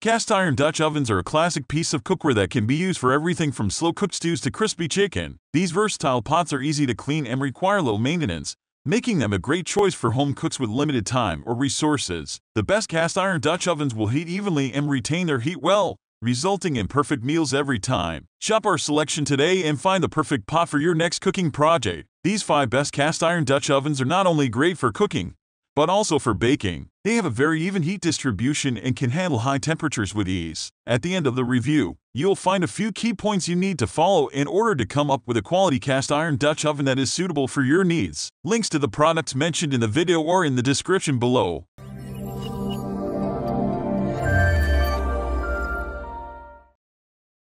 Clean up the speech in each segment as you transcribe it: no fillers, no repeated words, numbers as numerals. Cast iron Dutch ovens are a classic piece of cookware that can be used for everything from slow-cooked stews to crispy chicken. These versatile pots are easy to clean and require low maintenance, making them a great choice for home cooks with limited time or resources. The best cast iron Dutch ovens will heat evenly and retain their heat well, resulting in perfect meals every time. Shop our selection today and find the perfect pot for your next cooking project. These 5 best cast iron Dutch ovens are not only great for cooking, but also for baking. They have a very even heat distribution and can handle high temperatures with ease. At the end of the review, you'll find a few key points you need to follow in order to come up with a quality cast iron Dutch oven that is suitable for your needs. Links to the products mentioned in the video are in the description below.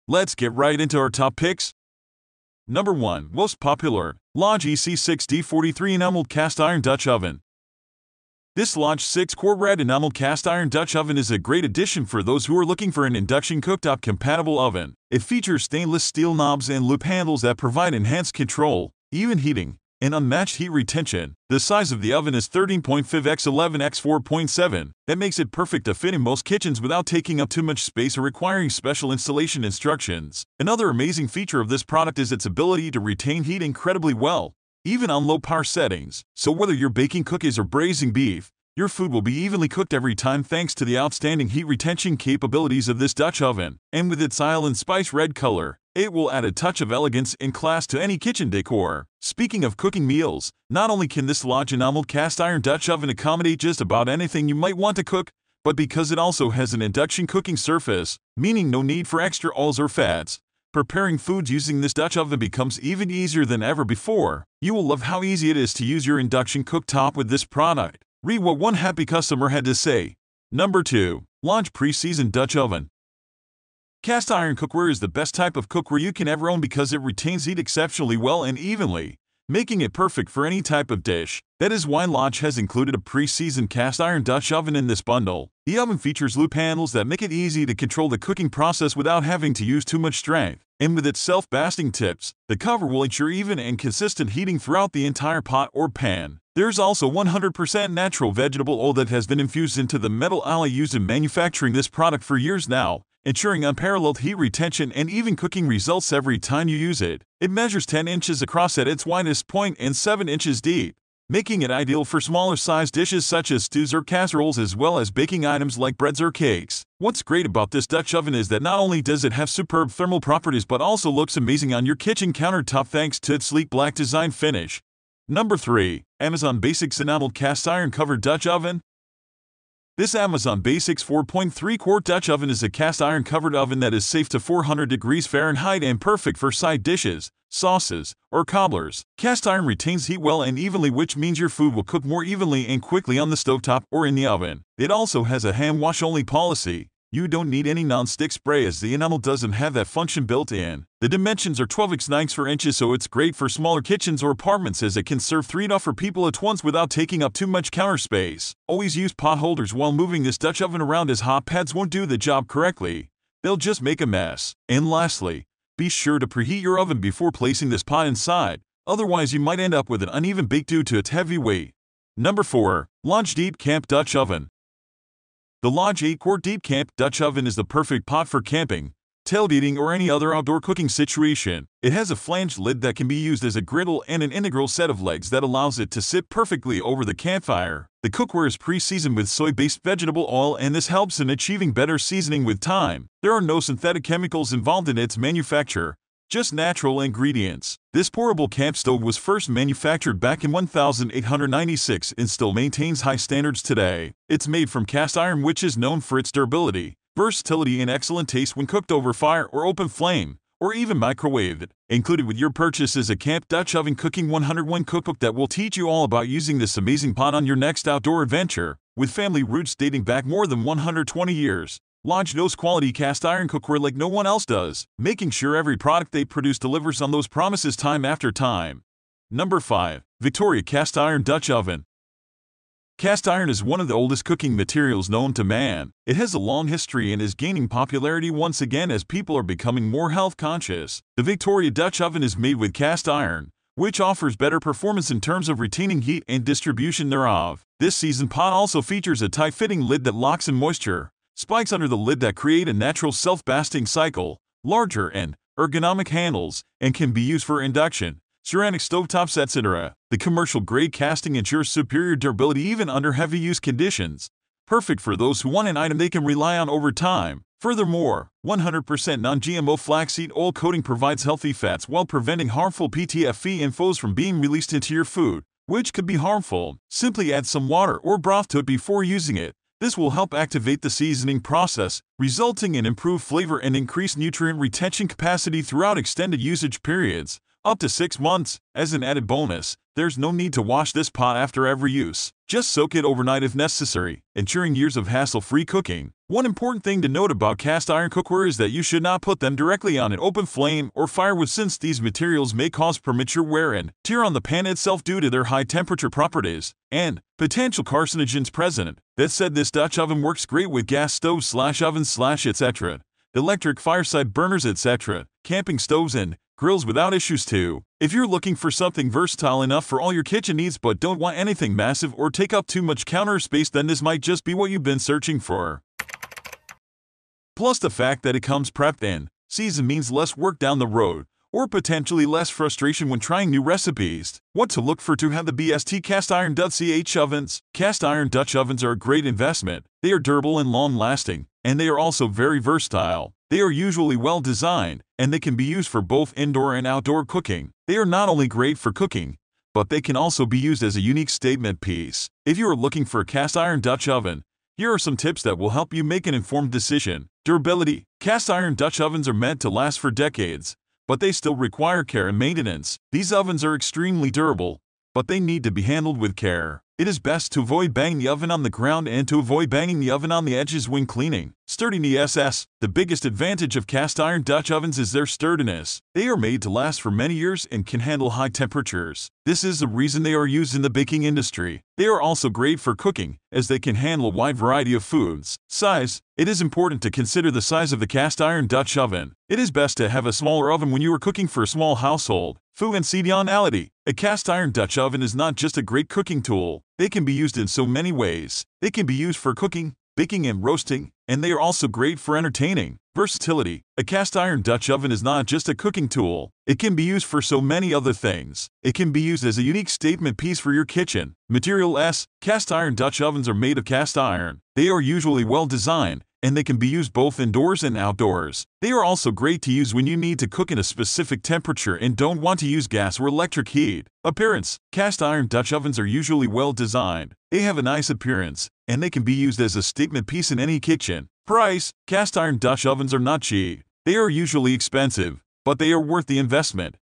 Let's get right into our top picks. Number 1. Most popular, Lodge EC6D43 enameled cast iron Dutch oven. This Lodge 6-core red enameled cast iron Dutch oven is a great addition for those who are looking for an induction cooktop-compatible oven. It features stainless steel knobs and loop handles that provide enhanced control, even heating, and unmatched heat retention. The size of the oven is 13.5 × 11 × 4.7. That makes it perfect to fit in most kitchens without taking up too much space or requiring special installation instructions. Another amazing feature of this product is its ability to retain heat incredibly well, even on low-power settings. So whether you're baking cookies or braising beef, your food will be evenly cooked every time thanks to the outstanding heat retention capabilities of this Dutch oven. And with its island spice red color, it will add a touch of elegance and class to any kitchen decor. Speaking of cooking meals, not only can this Lodge enameled cast iron Dutch oven accommodate just about anything you might want to cook, but because it also has an induction cooking surface, meaning no need for extra oils or fats, preparing foods using this Dutch oven becomes even easier than ever before. You will love how easy it is to use your induction cooktop with this product. Read what one happy customer had to say. Number 2. Lodge Pre-Seasoned Dutch Oven. Cast iron cookware is the best type of cookware you can ever own because it retains heat exceptionally well and evenly, making it perfect for any type of dish. That is why Lodge has included a pre-seasoned cast iron Dutch oven in this bundle. The oven features loop handles that make it easy to control the cooking process without having to use too much strength. And with its self-basting tips, the cover will ensure even and consistent heating throughout the entire pot or pan. There's also 100% natural vegetable oil that has been infused into the metal alloy used in manufacturing this product for years now, ensuring unparalleled heat retention and even cooking results every time you use it. It measures 10 inches across at its widest point and 7 inches deep, making it ideal for smaller-sized dishes such as stews or casseroles, as well as baking items like breads or cakes. What's great about this Dutch oven is that not only does it have superb thermal properties but also looks amazing on your kitchen countertop thanks to its sleek black design finish. Number 3. Amazon Basics enameled cast iron covered Dutch oven. This Amazon Basics 4.3-quart Dutch oven is a cast iron covered oven that is safe to 400 degrees Fahrenheit and perfect for side dishes, sauces, or cobblers. Cast iron retains heat well and evenly, which means your food will cook more evenly and quickly on the stovetop or in the oven. It also has a hand wash only policy. You don't need any non-stick spray as the enamel doesn't have that function built in. The dimensions are 12 × 9 inches, so it's great for smaller kitchens or apartments as it can serve 3 to 4 people at once without taking up too much counter space. Always use pot holders while moving this Dutch oven around as hot pads won't do the job correctly. They'll just make a mess. And lastly, be sure to preheat your oven before placing this pot inside, otherwise you might end up with an uneven bake due to its heavy weight. Number 4. Lodge Deep Camp Dutch Oven. The Lodge 8-core Deep Camp Dutch Oven is the perfect pot for camping, tailgating, or any other outdoor cooking situation. It has a flanged lid that can be used as a griddle and an integral set of legs that allows it to sit perfectly over the campfire. The cookware is pre-seasoned with soy-based vegetable oil, and this helps in achieving better seasoning with time. There are no synthetic chemicals involved in its manufacture, just natural ingredients. This portable camp stove was first manufactured back in 1896 and still maintains high standards today. It's made from cast iron, which is known for its durability, versatility, and excellent taste when cooked over fire or open flame, or even microwaved. Included with your purchase is a Camp Dutch Oven Cooking 101 cookbook that will teach you all about using this amazing pot on your next outdoor adventure. With family roots dating back more than 120 years, Lodge knows quality cast iron cookware like no one else does, making sure every product they produce delivers on those promises time after time. Number 5. Victoria Cast Iron Dutch Oven. Cast iron is one of the oldest cooking materials known to man. It has a long history and is gaining popularity once again as people are becoming more health conscious. The Victoria Dutch oven is made with cast iron, which offers better performance in terms of retaining heat and distribution thereof. This seasoned pot also features a tight-fitting lid that locks in moisture, spikes under the lid that create a natural self-basting cycle, larger and ergonomic handles, and can be used for induction, ceramic stovetops, etc. The commercial-grade casting ensures superior durability even under heavy-use conditions, perfect for those who want an item they can rely on over time. Furthermore, 100% non-GMO flaxseed oil coating provides healthy fats while preventing harmful PTFE infos from being released into your food, which could be harmful. Simply add some water or broth to it before using it. This will help activate the seasoning process, resulting in improved flavor and increased nutrient retention capacity throughout extended usage periods, up to 6 months. As an added bonus, there's no need to wash this pot after every use. Just soak it overnight if necessary, ensuring years of hassle-free cooking. One important thing to note about cast iron cookware is that you should not put them directly on an open flame or firewood, since these materials may cause premature wear and tear on the pan itself due to their high temperature properties and potential carcinogens present. That said, this Dutch oven works great with gas stoves / ovens / etc., electric fireside burners, etc., camping stoves, and grills without issues too. If you're looking for something versatile enough for all your kitchen needs but don't want anything massive or take up too much counter space, then this might just be what you've been searching for. Plus, the fact that it comes prepped and seasoned means less work down the road, or potentially less frustration when trying new recipes. What to look for to have the BST cast iron Dutch ovens. Cast iron Dutch ovens are a great investment. They are durable and long-lasting, and they are also very versatile. They are usually well designed, and they can be used for both indoor and outdoor cooking. They are not only great for cooking, but they can also be used as a unique statement piece. If you are looking for a cast iron Dutch oven, here are some tips that will help you make an informed decision. Durability. Cast iron Dutch ovens are meant to last for decades, but they still require care and maintenance. These ovens are extremely durable, but they need to be handled with care. It is best to avoid banging the oven on the ground and to avoid banging the oven on the edges when cleaning. Sturdiness. The biggest advantage of cast iron Dutch ovens is their sturdiness. They are made to last for many years and can handle high temperatures. This is the reason they are used in the baking industry. They are also great for cooking, as they can handle a wide variety of foods. Size. It is important to consider the size of the cast iron Dutch oven. It is best to have a smaller oven when you are cooking for a small household. Functionality. A cast iron Dutch oven is not just a great cooking tool. They can be used in so many ways. They can be used for cooking, baking, and roasting, and they are also great for entertaining. Versatility. A cast iron Dutch oven is not just a cooking tool. It can be used for so many other things. It can be used as a unique statement piece for your kitchen. Materials. Cast iron Dutch ovens are made of cast iron. They are usually well designed, and they can be used both indoors and outdoors. They are also great to use when you need to cook in a specific temperature and don't want to use gas or electric heat. Appearance. Cast iron Dutch ovens are usually well designed. They have a nice appearance, and they can be used as a statement piece in any kitchen. Price. Cast iron Dutch ovens are not cheap. They are usually expensive, but they are worth the investment.